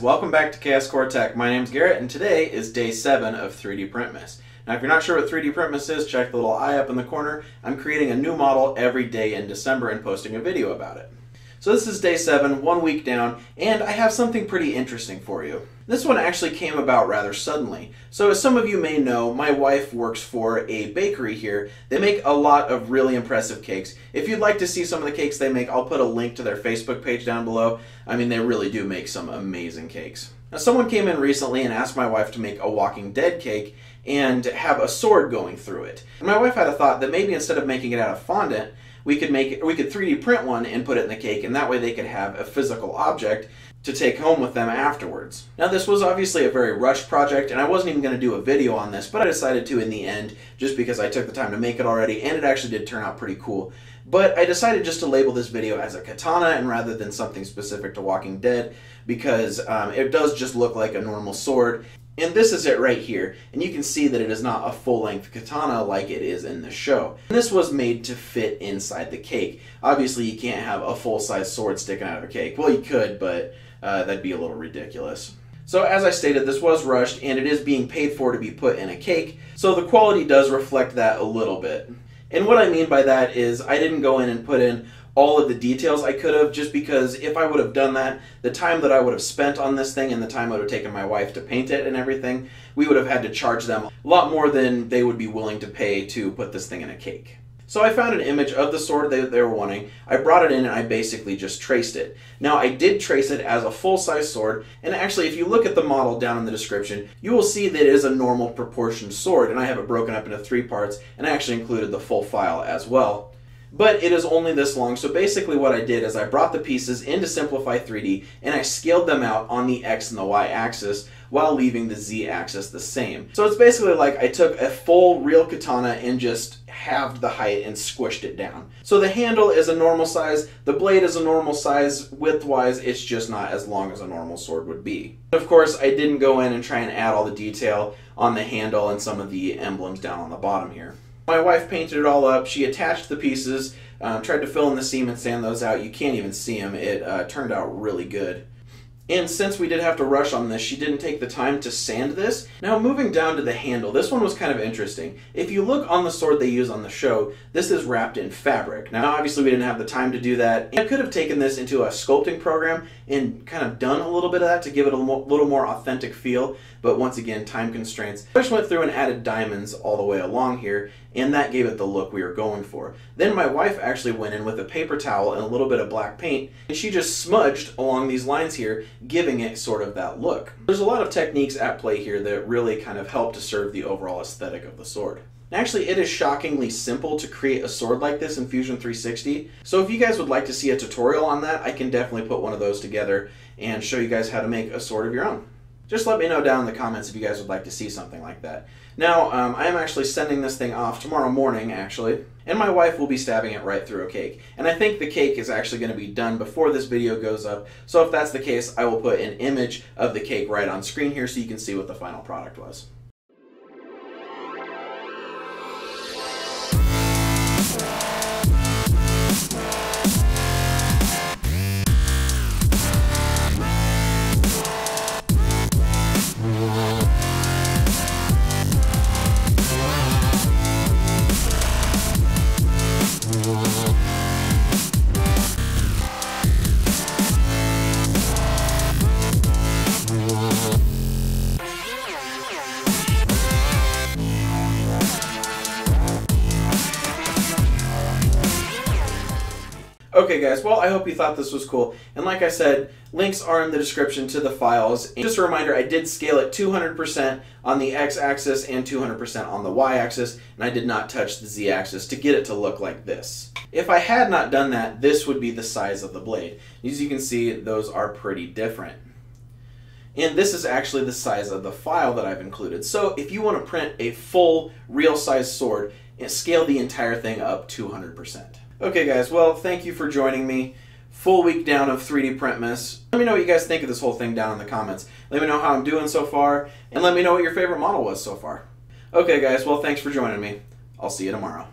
guys, welcome back to Chaos Core Tech. My name's Garrett and today is day 7 of 3D PrintMess. Now if you're not sure what 3D PrintMess is, check the little eye up in the corner. I'm creating a new model every day in December and posting a video about it. So this is day 7, 1 week down, and I have something pretty interesting for you. This one actually came about rather suddenly. So as some of you may know, my wife works for a bakery here. They make a lot of really impressive cakes. If you'd like to see some of the cakes they make, I'll put a link to their Facebook page down below. I mean, they really do make some amazing cakes. Now someone came in recently and asked my wife to make a Walking Dead cake and have a sword going through it. And my wife had a thought that maybe instead of making it out of fondant, we could 3D print one and put it in the cake, and that way they could have a physical object to take home with them afterwards. Now this was obviously a very rushed project, and I wasn't even going to do a video on this, but I decided to in the end, just because I took the time to make it already, and it actually did turn out pretty cool. But I decided just to label this video as a katana, and rather than something specific to Walking Dead, because it does just look like a normal sword. And this is it right here, and you can see that it is not a full-length katana like it is in the show. And this was made to fit inside the cake. Obviously you can't have a full-size sword sticking out of a cake. Well, you could, but that'd be a little ridiculous. So as I stated, this was rushed, and it is being paid for to be put in a cake, so the quality does reflect that a little bit. And what I mean by that is I didn't go in and put in all of the details I could have, just because if I would have done that, the time that I would have spent on this thing and the time it would have taken my wife to paint it and everything, we would have had to charge them a lot more than they would be willing to pay to put this thing in a cake. So I found an image of the sword that they were wanting, I brought it in, and I basically just traced it. Now I did trace it as a full-size sword, and actually if you look at the model down in the description, you will see that it is a normal proportioned sword, and I have it broken up into 3 parts, and I actually included the full file as well. But it is only this long, so basically what I did is I brought the pieces into Simplify 3D and I scaled them out on the X and the Y axis while leaving the Z axis the same. So it's basically like I took a full real katana and just halved the height and squished it down. So the handle is a normal size, the blade is a normal size, width-wise it's just not as long as a normal sword would be. Of course I didn't go in and try and add all the detail on the handle and some of the emblems down on the bottom here. My wife painted it all up, she attached the pieces, tried to fill in the seam and sand those out. You can't even see them, it turned out really good. And since we did have to rush on this, she didn't take the time to sand this. Now moving down to the handle, this one was kind of interesting. If you look on the sword they use on the show, this is wrapped in fabric. Now obviously we didn't have the time to do that. I could have taken this into a sculpting program and kind of done a little bit of that to give it a little more authentic feel, but once again, time constraints. I just went through and added diamonds all the way along here, and that gave it the look we were going for. Then my wife actually went in with a paper towel and a little bit of black paint, and she just smudged along these lines here, giving it sort of that look. There's a lot of techniques at play here that really kind of help to serve the overall aesthetic of the sword. Actually, it is shockingly simple to create a sword like this in Fusion 360, so if you guys would like to see a tutorial on that, I can definitely put one of those together and show you guys how to make a sword of your own. Just let me know down in the comments if you guys would like to see something like that. Now, I'm actually sending this thing off tomorrow morning, actually, and my wife will be stabbing it right through a cake. And I think the cake is actually going to be done before this video goes up, so if that's the case, I will put an image of the cake right on screen here so you can see what the final product was. Okay guys, well I hope you thought this was cool, and like I said, links are in the description to the files. And just a reminder, I did scale it 200% on the x-axis and 200% on the y-axis, and I did not touch the z-axis to get it to look like this. If I had not done that, this would be the size of the blade. As you can see, those are pretty different. And this is actually the size of the file that I've included. So if you want to print a full, real-size sword, scale the entire thing up 200%. Okay guys, well thank you for joining me. Full week down of 3D PrintMess. Let me know what you guys think of this whole thing down in the comments. Let me know how I'm doing so far, and let me know what your favorite model was so far. Okay guys, well thanks for joining me. I'll see you tomorrow.